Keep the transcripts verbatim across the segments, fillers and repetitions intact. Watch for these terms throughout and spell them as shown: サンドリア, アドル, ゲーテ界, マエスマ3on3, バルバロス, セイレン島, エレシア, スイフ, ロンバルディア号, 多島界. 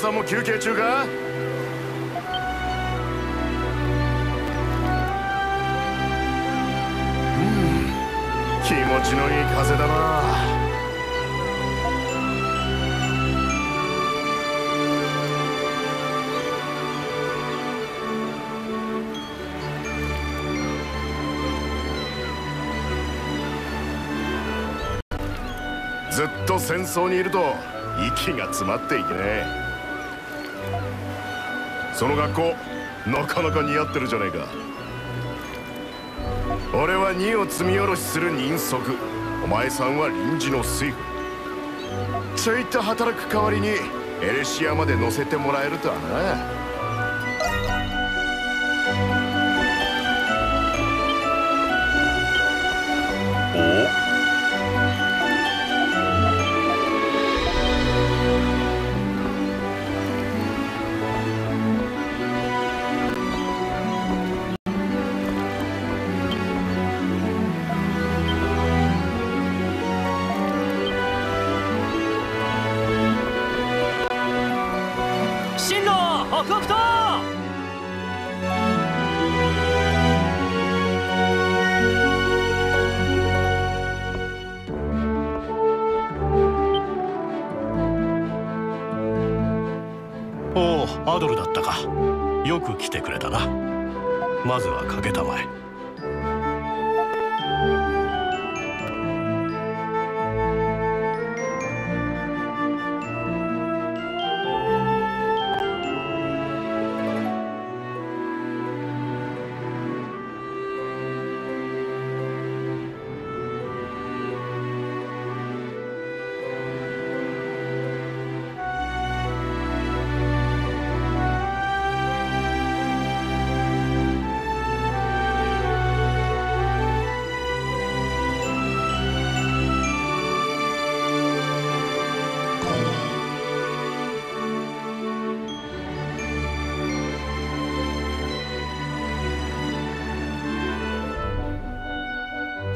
さんも休憩中か？うん、気持ちのいい風だな。ずっと戦争にいると息が詰まっていてね。その学校なかなか似合ってるじゃねえか。俺は荷を積み下ろしする人足、お前さんは臨時の水夫。ちょいと働く代わりにエレシアまで乗せてもらえるとはな。アドルだったか。よく来てくれたな。まずはかけたまえ。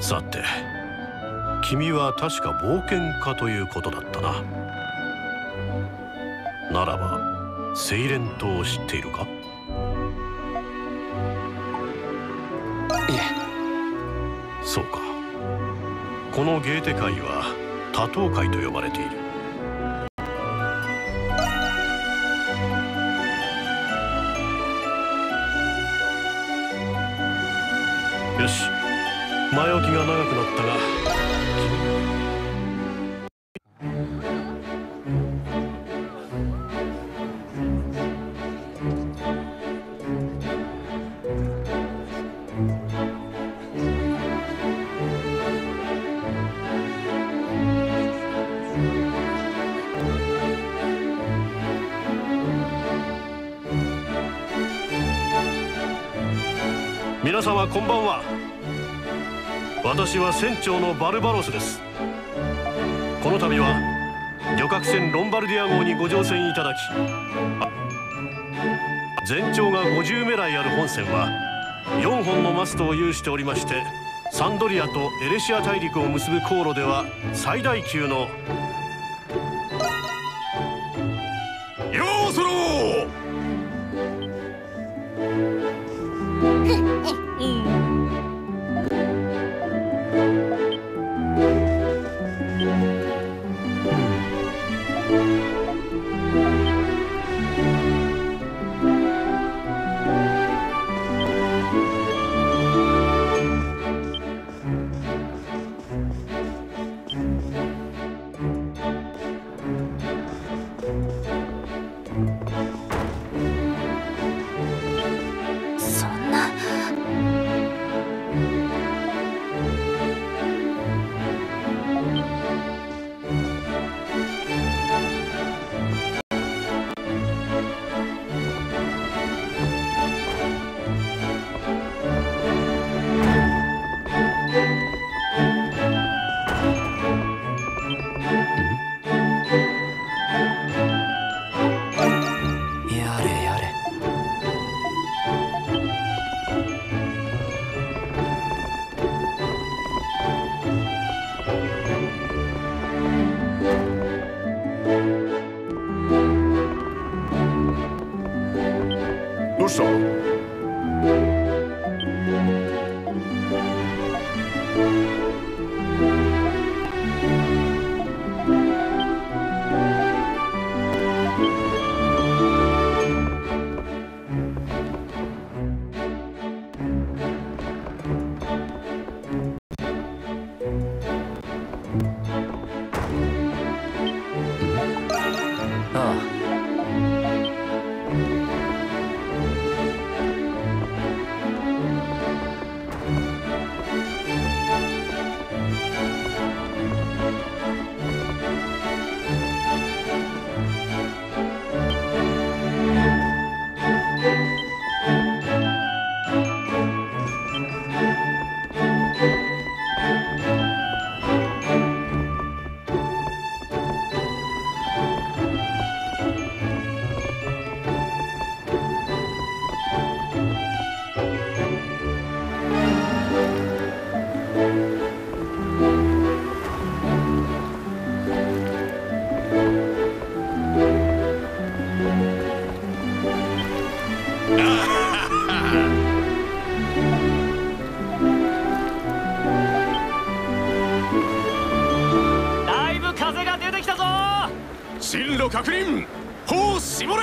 さて、君は確か冒険家ということだったな。ならば、セイレン島を知っているか？いえ。そうか。このゲーテ界は多島界と呼ばれている。よし。前置きが長くなったが、皆様こんばんは。私は船長のバルバロスです。この度は旅客船ロンバルディア号にご乗船いただき、全長がごじゅうメライある本船はよんほんのマストを有しておりまして、サンドリアとエレシア大陸を結ぶ航路では最大級の。ようそろう。どうした？進路確認、砲絞れ。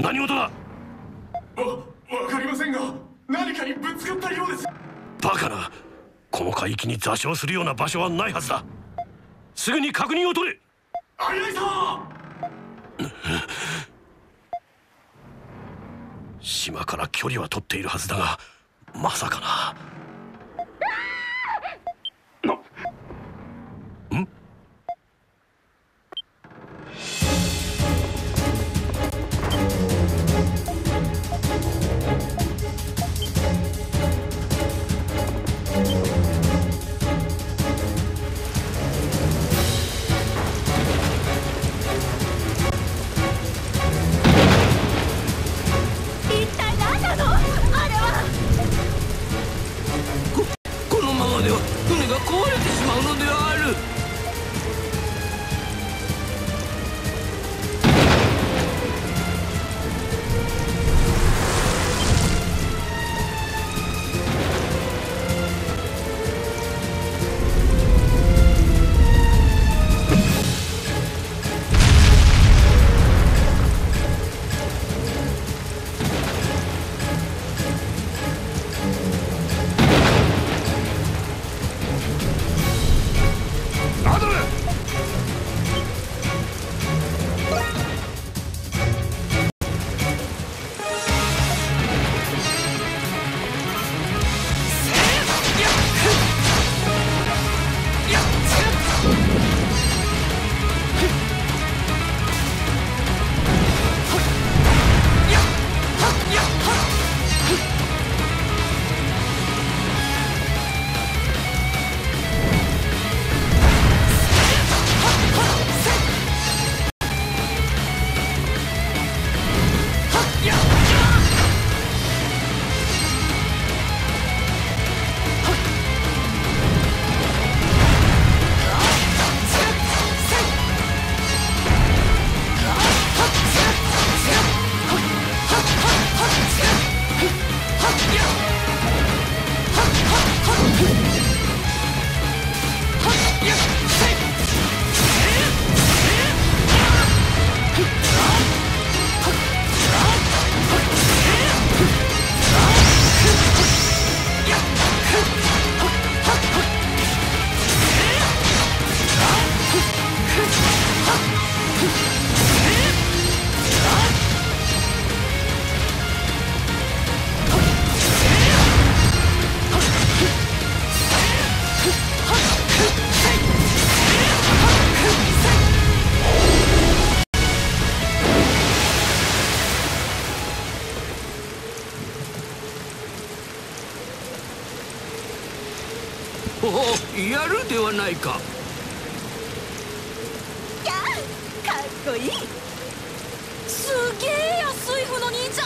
何事だ？わ、わかりませんが、何かにぶつかったようです。バカな、この海域に座礁するような場所はないはずだ。すぐに確認を取れ。ありました。島から距離は取っているはずだが、まさかな。な、ん？やるではないか。いや、かっこいい。すげえやスイフの兄ちゃ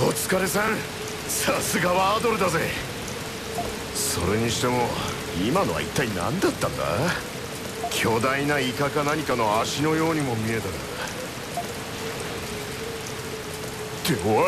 ん。お疲れさん。さすがはアドルだぜ。それにしても今のは一体何だったんだ。巨大なイカか何かの足のようにも見えたが。っておいおい、